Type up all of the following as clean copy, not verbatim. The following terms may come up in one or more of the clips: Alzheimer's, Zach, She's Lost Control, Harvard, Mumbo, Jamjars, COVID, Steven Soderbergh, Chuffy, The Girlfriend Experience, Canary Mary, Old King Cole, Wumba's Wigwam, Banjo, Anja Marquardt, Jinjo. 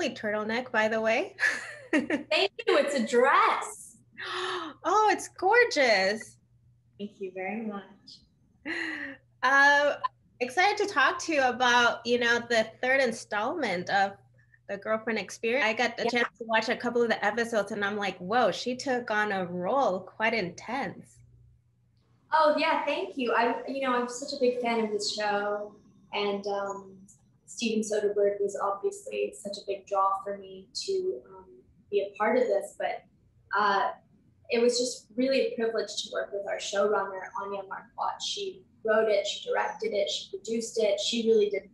lovely turtleneck, by the way. Thank you. It's a dress. Oh, it's gorgeous. Thank you very much. Excited to talk to you about, you know, the third installment of The Girlfriend Experience. I got a chance to watch a couple of the episodes and I'm like, whoa, she took on a role quite intense. Oh yeah, thank you. I'm such a big fan of this show, and Steven Soderbergh was obviously such a big draw for me to be a part of this, but it was just really a privilege to work with our showrunner, Anja Marquardt. She wrote it, she directed it, she produced it, she really did,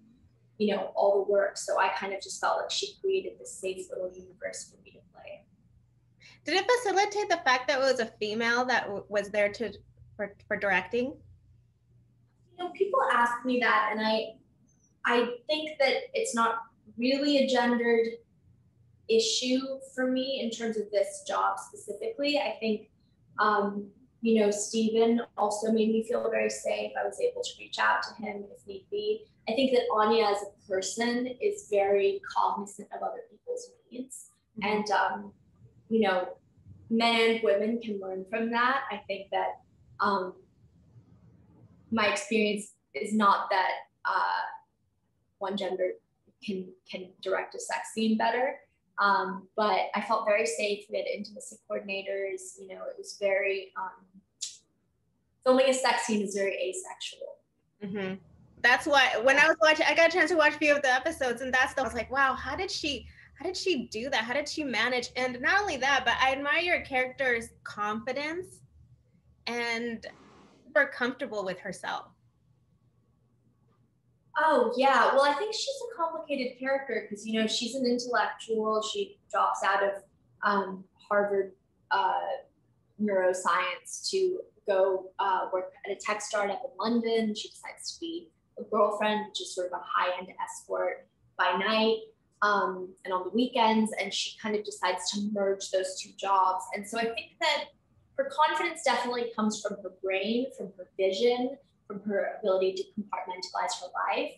you know, all the work. So I kind of just felt like she created this safe little universe for me to play. Did it facilitate the fact that it was a female that was there for directing? You know, people ask me that, and I think that it's not really a gendered issue for me in terms of this job specifically. I think, you know, Steven also made me feel very safe. I was able to reach out to him if need be. I think that Anja as a person is very cognizant of other people's needs. Mm-hmm. And, you know, men and women can learn from that. I think that my experience is not that one gender can direct a sex scene better, but I felt very safe. We had intimacy coordinators. You know, it was very filming a sex scene is very asexual. Mm-hmm. That's why when I was watching, I got a chance to watch a few of the episodes, and I was like, wow, how did she do that? How did she manage? And not only that, but I admire your character's confidence and super comfortable with herself. Oh yeah, well I think she's a complicated character because, you know, she's an intellectual. She drops out of Harvard neuroscience to go work at a tech startup in London. She decides to be a girlfriend, which is sort of a high-end escort by night and on the weekends, and she kind of decides to merge those two jobs. And so I think that her confidence definitely comes from her brain, from her vision, from her ability to compartmentalize her life.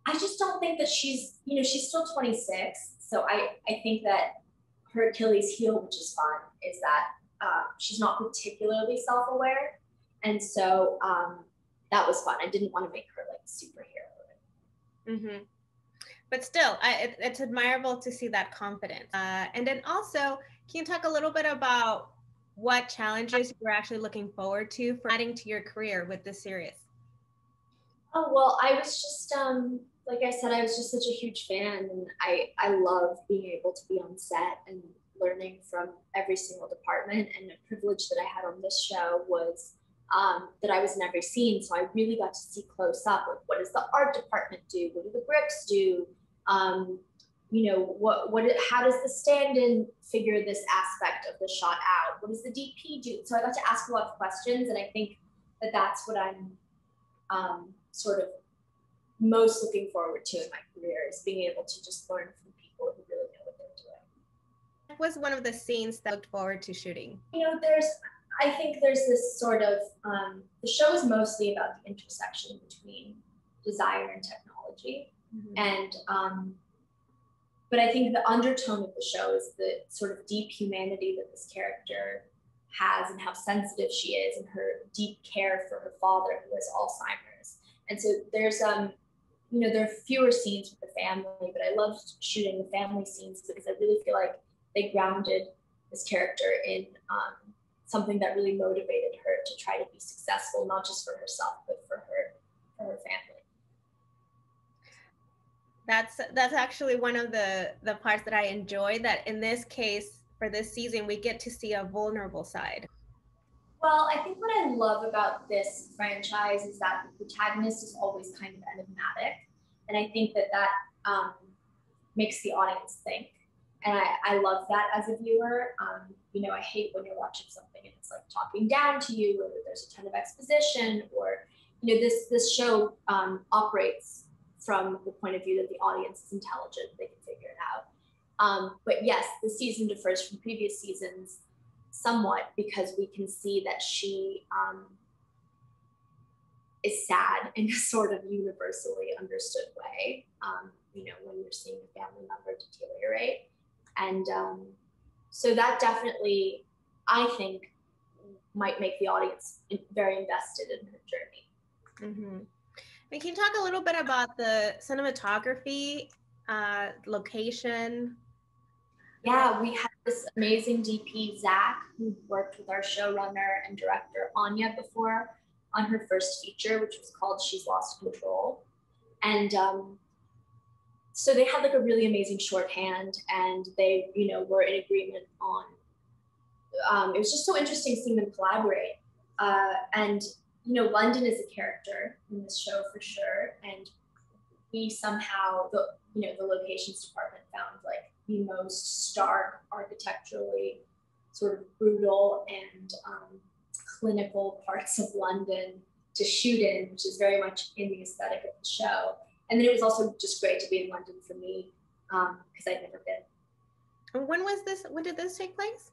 I just don't think that she's, you know, she's still 26. So I think that her Achilles heel, which is fun, is that she's not particularly self-aware. And so that was fun. I didn't want to make her like superhero. Mm-hmm. But still, it's admirable to see that confidence. And then also, can you talk a little bit about what challenges you're actually looking forward to for adding to your career with this series? Oh, well, I was just, like I said, I was just such a huge fan, and I love being able to be on set and learning from every single department. And the privilege that I had on this show was that I was in every scene. So I really got to see close up, like, what does the art department do? What do the grips do? You know, how does the stand-in figure this aspect of the shot out? What does the DP do? So I got to ask a lot of questions, and I think that that's what I'm sort of most looking forward to in my career, is being able to just learn from people who really know what they're doing. What was one of the scenes that I looked forward to shooting? You know, I think there's this sort of, the show is mostly about the intersection between desire and technology. Mm-hmm. And, but I think the undertone of the show is the sort of deep humanity that this character has and how sensitive she is and her deep care for her father who has Alzheimer's. And so there's, you know, there are fewer scenes with the family, but I loved shooting the family scenes because I really feel like they grounded this character in something that really motivated her to try to be successful, not just for herself, but for her family. That's actually one of the parts that I enjoy, that in this case, for this season, we get to see a vulnerable side. Well, I think what I love about this franchise is that the protagonist is always kind of enigmatic. And I think that makes the audience think. And I love that as a viewer. You know, I hate when you're watching something and it's like talking down to you, or there's a ton of exposition, or, you know, this show operates from the point of view that the audience is intelligent, they can figure it out. But yes, the season differs from previous seasons somewhat because we can see that she is sad in a sort of universally understood way. you know, when you're seeing a family member deteriorate. And so that definitely, I think, might make the audience very invested in her journey. Mm-hmm. Can you talk a little bit about the cinematography, location? Yeah, we had this amazing DP, Zach, who worked with our showrunner and director, Anja, before on her first feature, which was called She's Lost Control. And so they had like a really amazing shorthand, and they, you know, were in agreement on, it was just so interesting seeing them collaborate. And, you know, London is a character in this show for sure. And we somehow, the locations department found like the most stark, architecturally sort of brutal and clinical parts of London to shoot in, which is very much in the aesthetic of the show. And then it was also just great to be in London for me, because I'd never been. And when did this take place?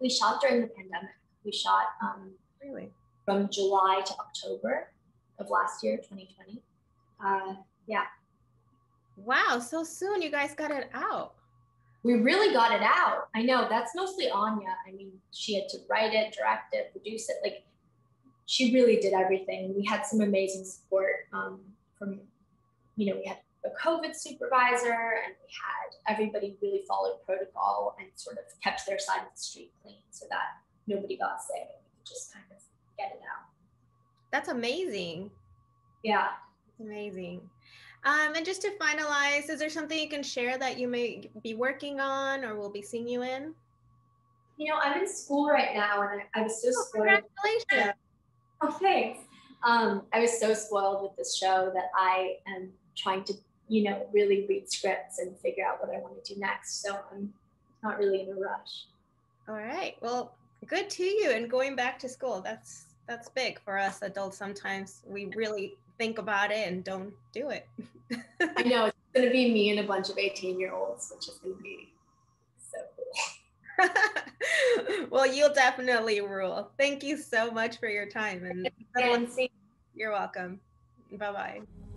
We shot during the pandemic. We shot from July to October of last year, 2020. Yeah. Wow, so soon you guys got it out. We really got it out. I know, that's mostly Anja. I mean, she had to write it, direct it, produce it. Like, she really did everything. We had some amazing support from, you know, we had a COVID supervisor, and we had everybody really followed protocol and sort of kept their side of the street clean so that nobody got sick. We could just kind of get it out. That's amazing. Yeah. Amazing. And just to finalize, is there something you can share that you may be working on or will be seeing you in? You know, I'm in school right now, and I was so spoiled. Congratulations. Oh, thanks. I was so spoiled with this show that I am trying to, you know, really read scripts and figure out what I want to do next. So I'm not really in a rush. All right. Well, good to you. And going back to school, that's big for us adults. Sometimes we really think about it and don't do it. I know, it's going to be me and a bunch of 18-year-olds, which is going to be so cool. Well, you'll definitely rule. Thank you so much for your time. And you're welcome. Bye-bye.